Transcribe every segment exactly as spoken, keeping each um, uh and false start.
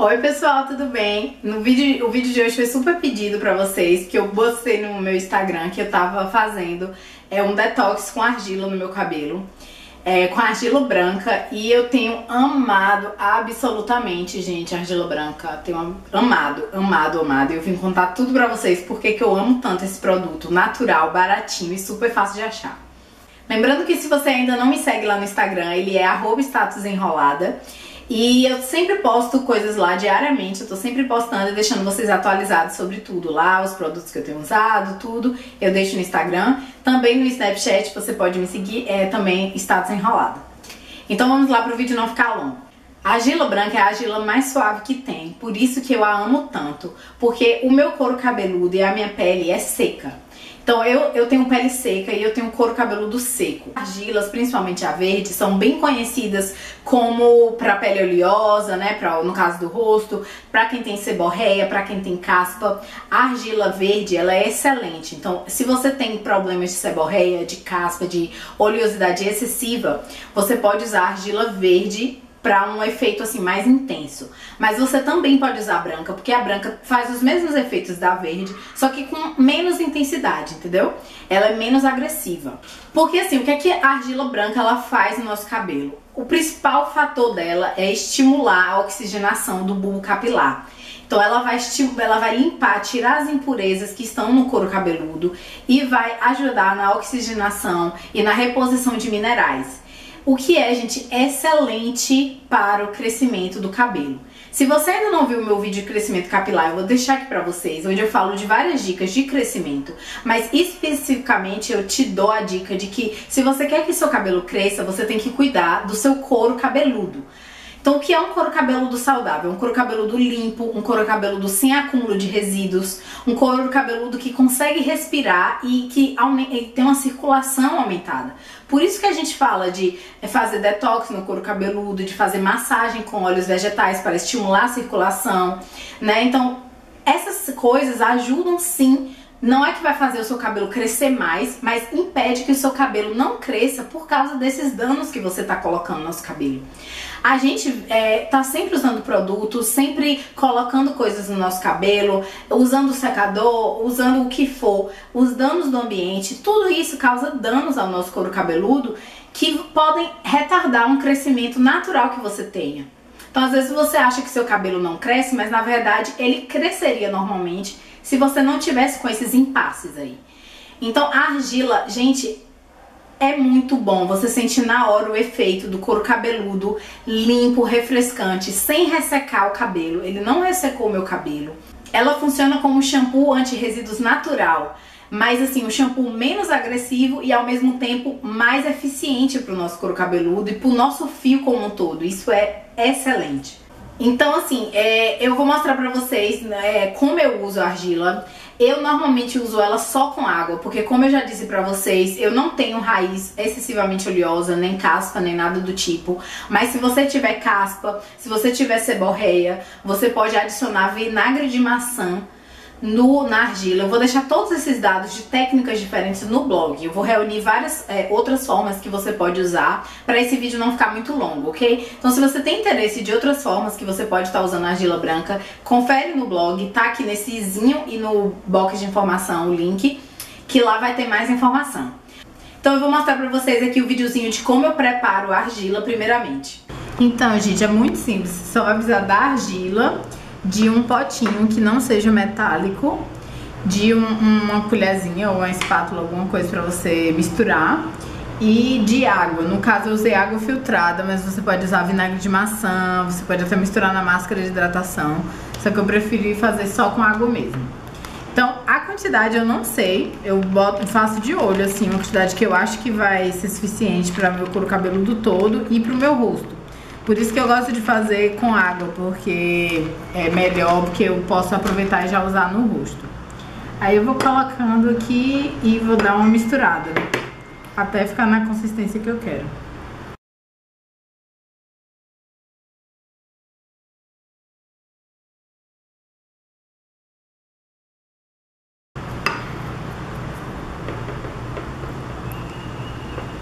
Oi pessoal, tudo bem? No vídeo, o vídeo de hoje foi super pedido pra vocês, que eu postei no meu Instagram que eu tava fazendo é, um detox com argila no meu cabelo, é, com argila branca, e eu tenho amado absolutamente, gente, argila branca. Tenho amado, amado, amado, e eu vim contar tudo pra vocês porque que eu amo tanto esse produto natural, baratinho e super fácil de achar. Lembrando que se você ainda não me segue lá no Instagram, ele é arroba statusenrolada. E eu sempre posto coisas lá diariamente, eu tô sempre postando e deixando vocês atualizados sobre tudo lá, os produtos que eu tenho usado, tudo, eu deixo no Instagram. Também no Snapchat você pode me seguir, é também Status Enrolada. Então vamos lá pro vídeo não ficar longo. A argila branca é a argila mais suave que tem, por isso que eu a amo tanto, porque o meu couro cabeludo e a minha pele é seca. Então eu, eu tenho pele seca e eu tenho couro cabeludo seco. Argilas, principalmente a verde, são bem conhecidas como para pele oleosa, né? Pra, no caso do rosto, para quem tem seborreia, para quem tem caspa. A argila verde, ela é excelente. Então, se você tem problemas de seborreia, de caspa, de oleosidade excessiva, você pode usar a argila verde para um efeito assim mais intenso. Mas você também pode usar a branca, porque a branca faz os mesmos efeitos da verde, só que com menos intensidade, entendeu? Ela é menos agressiva. Porque assim, o que é que a argila branca ela faz no nosso cabelo? O principal fator dela é estimular a oxigenação do bulbo capilar. Então ela vai, ela vai limpar, tirar as impurezas que estão no couro cabeludo e vai ajudar na oxigenação e na reposição de minerais. O que é, gente, excelente para o crescimento do cabelo. Se você ainda não viu o meu vídeo de crescimento capilar, eu vou deixar aqui pra vocês, onde eu falo de várias dicas de crescimento, mas especificamente eu te dou a dica de que se você quer que seu cabelo cresça, você tem que cuidar do seu couro cabeludo. Então, o que é um couro cabeludo saudável? Um couro cabeludo limpo, um couro cabeludo sem acúmulo de resíduos, um couro cabeludo que consegue respirar e que tem uma circulação aumentada. Por isso que a gente fala de fazer detox no couro cabeludo, de fazer massagem com óleos vegetais para estimular a circulação, né? Então, essas coisas ajudam sim. Não é que vai fazer o seu cabelo crescer mais, mas impede que o seu cabelo não cresça por causa desses danos que você tá colocando no nosso cabelo. A gente é, tá sempre usando produtos, sempre colocando coisas no nosso cabelo, usando secador, usando o que for, os danos do ambiente, tudo isso causa danos ao nosso couro cabeludo que podem retardar um crescimento natural que você tenha. Então às vezes você acha que seu cabelo não cresce, mas na verdade ele cresceria normalmente se você não tivesse com esses impasses aí. Então a argila, gente, é muito bom. Você sente na hora o efeito do couro cabeludo limpo, refrescante, sem ressecar o cabelo. Ele não ressecou o meu cabelo. Ela funciona como shampoo anti-resíduos natural, mas assim, um shampoo menos agressivo e ao mesmo tempo mais eficiente para o nosso couro cabeludo e para o nosso fio como um todo. Isso é excelente. Então assim, é, eu vou mostrar pra vocês, né, como eu uso a argila. Eu normalmente uso ela só com água, porque como eu já disse pra vocês, eu não tenho raiz excessivamente oleosa, nem caspa, nem nada do tipo. Mas se você tiver caspa, se você tiver seborreia, você pode adicionar vinagre de maçã No, na argila. Eu vou deixar todos esses dados de técnicas diferentes no blog. Eu vou reunir várias é, outras formas que você pode usar para esse vídeo não ficar muito longo, ok? Então se você tem interesse de outras formas que você pode estar usando a argila branca, confere no blog, tá aqui nesse izinho e no box de informação o link, que lá vai ter mais informação. Então eu vou mostrar para vocês aqui o videozinho de como eu preparo a argila primeiramente. Então, gente, é muito simples. Só vai precisar da argila, de um potinho que não seja metálico, de um, uma colherzinha ou uma espátula, alguma coisa pra você misturar, e de água. No caso eu usei água filtrada, mas você pode usar vinagre de maçã, você pode até misturar na máscara de hidratação, só que eu preferi fazer só com água mesmo. Então a quantidade eu não sei, eu boto, faço de olho assim, uma quantidade que eu acho que vai ser suficiente pra meu couro cabeludo todo e pro meu rosto. Por isso que eu gosto de fazer com água, porque é melhor, porque eu posso aproveitar e já usar no rosto. Aí eu vou colocando aqui e vou dar uma misturada, né? Até ficar na consistência que eu quero.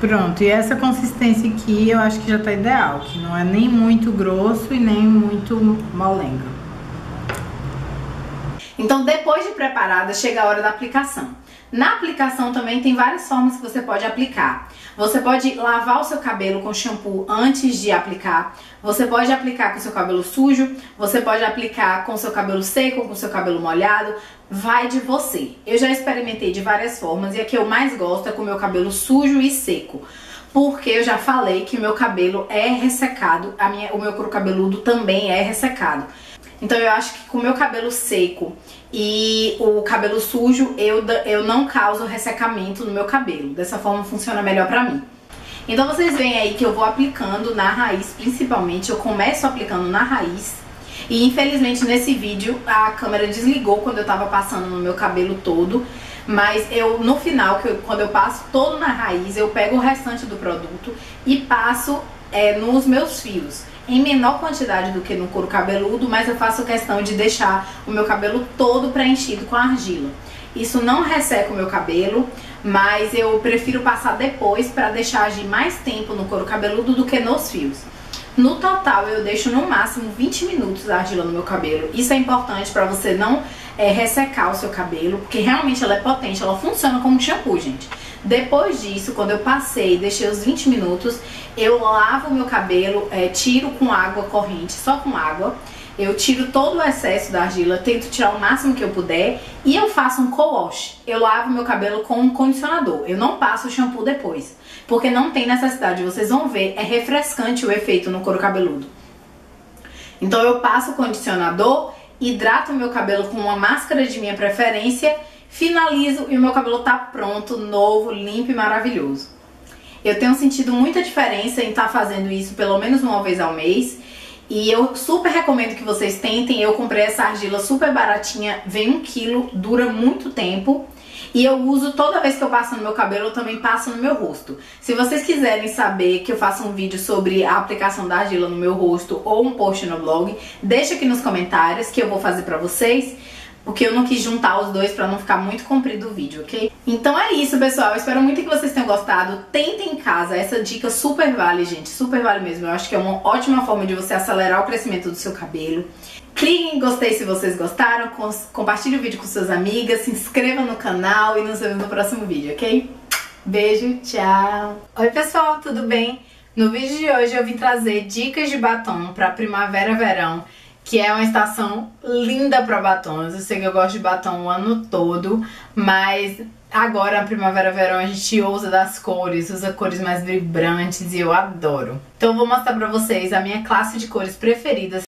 Pronto, e essa consistência aqui eu acho que já tá ideal, que não é nem muito grosso e nem muito molenga. Então, depois de preparada, chega a hora da aplicação. Na aplicação também tem várias formas que você pode aplicar. Você pode lavar o seu cabelo com shampoo antes de aplicar. Você pode aplicar com o seu cabelo sujo. Você pode aplicar com o seu cabelo seco, com o seu cabelo molhado. Vai de você. Eu já experimentei de várias formas e a que eu mais gosto é com o meu cabelo sujo e seco. Porque eu já falei que o meu cabelo é ressecado, a minha, o meu couro cabeludo também é ressecado. Então eu acho que com o meu cabelo seco e o cabelo sujo, eu, eu não causo ressecamento no meu cabelo. Dessa forma funciona melhor pra mim. Então vocês veem aí que eu vou aplicando na raiz, principalmente. Eu começo aplicando na raiz. E infelizmente nesse vídeo a câmera desligou quando eu tava passando no meu cabelo todo. Mas eu no final, que eu, quando eu passo todo na raiz, eu pego o restante do produto e passo é, nos meus fios. Em menor quantidade do que no couro cabeludo, mas eu faço questão de deixar o meu cabelo todo preenchido com argila. Isso não resseca o meu cabelo, mas eu prefiro passar depois para deixar agir mais tempo no couro cabeludo do que nos fios. No total, eu deixo no máximo vinte minutos a argila no meu cabelo. Isso é importante para você não é, ressecar o seu cabelo, porque realmente ela é potente, ela funciona como shampoo, gente. Depois disso, quando eu passei e deixei os vinte minutos, eu lavo o meu cabelo, é, tiro com água corrente, só com água. Eu tiro todo o excesso da argila, tento tirar o máximo que eu puder e eu faço um co-wash. Eu lavo meu cabelo com um condicionador, eu não passo o shampoo depois, porque não tem necessidade, vocês vão ver, é refrescante o efeito no couro cabeludo. Então eu passo o condicionador, hidrato o meu cabelo com uma máscara de minha preferência, finalizo e o meu cabelo tá pronto, novo, limpo e maravilhoso. Eu tenho sentido muita diferença em estar fazendo isso pelo menos uma vez ao mês. E eu super recomendo que vocês tentem. Eu comprei essa argila super baratinha, vem um quilo, dura muito tempo. E eu uso toda vez que eu passo no meu cabelo, eu também passo no meu rosto. Se vocês quiserem saber que eu faça um vídeo sobre a aplicação da argila no meu rosto ou um post no blog, deixa aqui nos comentários que eu vou fazer pra vocês. Porque eu não quis juntar os dois pra não ficar muito comprido o vídeo, ok? Então é isso, pessoal. Eu espero muito que vocês tenham gostado. Tentem em casa. Essa dica super vale, gente. Super vale mesmo. Eu acho que é uma ótima forma de você acelerar o crescimento do seu cabelo. Cliquem em gostei se vocês gostaram. Compartilhe o vídeo com suas amigas. Se inscreva no canal e nos vemos no próximo vídeo, ok? Beijo, tchau! Oi, pessoal, tudo bem? No vídeo de hoje eu vim trazer dicas de batom pra primavera e verão, que é uma estação linda para batons. Eu sei que eu gosto de batom o ano todo, mas agora na primavera e verão a gente usa das cores, usa cores mais vibrantes e eu adoro. Então eu vou mostrar pra vocês a minha classe de cores preferidas.